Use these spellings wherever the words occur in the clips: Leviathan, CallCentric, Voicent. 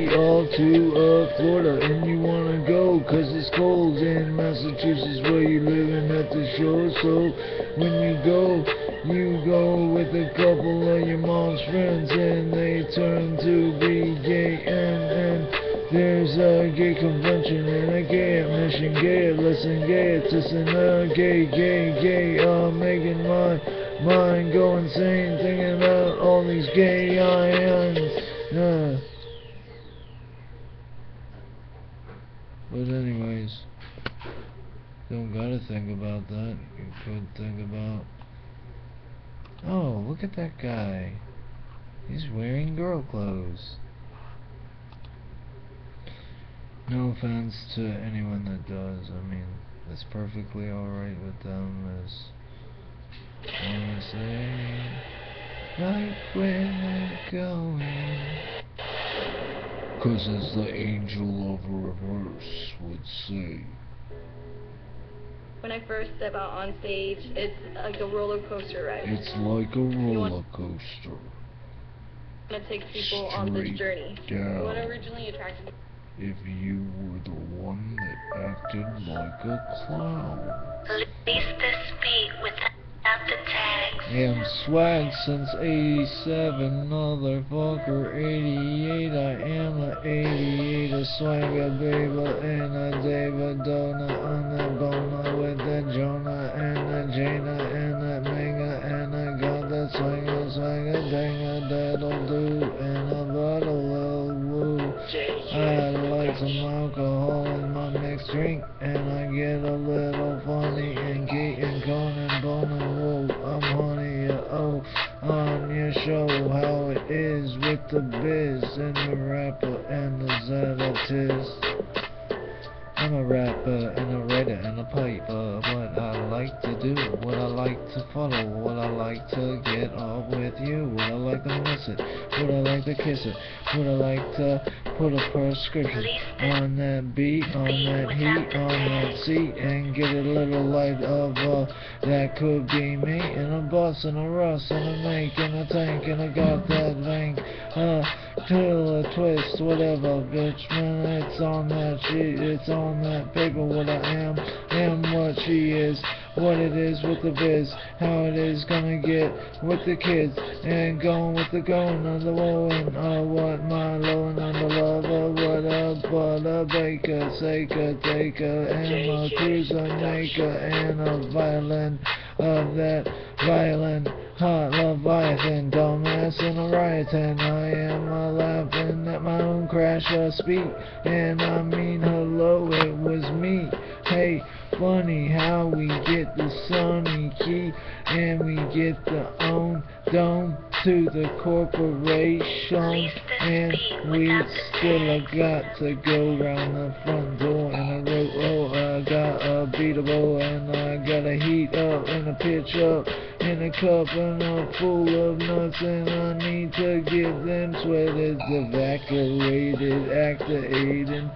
All to Florida, and you wanna go, cause it's cold in Massachusetts where you living at the shore. So when you go with a couple of your mom's friends, and they turn to be gay. And there's a gay convention and a gay admission, gay lesson, gay tissin', gay, making my mind go insane thinking about all these gay ions. But anyways, don't gotta think about that. You could think about, oh, look at that guy. He's wearing girl clothes. No offense to anyone that does. I mean, that's perfectly alright with them, as I say, right where they're going. Because as the angel of reverse would say. When I first step out on stage, it's like a roller coaster ride. It's like a roller coaster. I'm gonna take people straight on this journey. Down. What originally attracted me. If you were the one that acted like a clown. Release this beat without the tags. Am swag since 87, motherfucker 88. I am a 88, a swagger baby and a David Dona and a Bona with a Jonah and a Jana and a Mega and a God that swagger, swagger, danga, that'll do and a bottle of woo. I like some alcohol in my next drink and I get a little funny and Kate and Conan Bona. I'm honey, oh, on your show, how it is with the biz and the rapper and the zealotist. I'm a rapper and a writer and a piper. What I like to do, what I like to follow, what I like to get off with you, what I like to miss it, what I like to kiss it, what I like to put a prescription on that beat, on that heat, on that seat, and get a little light of that could be me. And a boss and a Russ and a make and a tank and I got that bank. Till a twist, whatever, bitch, man, it's on that sheet, it's on that paper, what I am what she is, what it is with the biz, how it is gonna get with the kids, and going with the going on the woe, and what my low and on the lover, what a baker, saker, taker, and a cruiser maker, and a violin of that violin. Hot Leviathan, dumbass in a riot, and I am a laughing at my own crash of speech. And I mean, hello, it was me. Hey, funny how we get the sunny key, and we get the own dome to the corporation. And we still got to go round the front door. And I wrote, oh, I got a beatable, and I got a heat up, and a pitch up, and a cup and a full of nuts, and I need to get them sweaters evacuated, activated,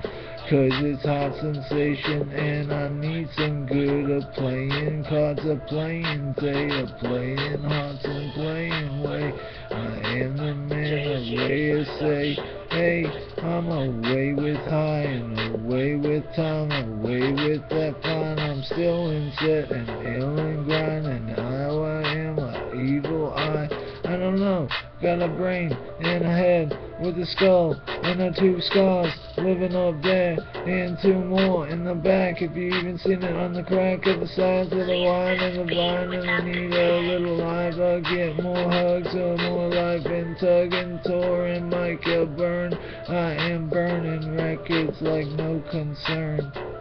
cause it's hot sensation, and I need some good of playing cards, a playing day, a playing hearts and playing way. I am the man of way to say, hey, I'm away with high and away with time, away with that fine. I'm still in set and ill and grind, and how I am an evil eye. I don't know, got a brain and a head with a skull and a two scars living up there, and two more in the back. If you even seen it on the crack of the sides of the wine and the blind, and I need a little life. I'll get more hugs or more life and tug and tore and Micah burn. I am burning records like no concern.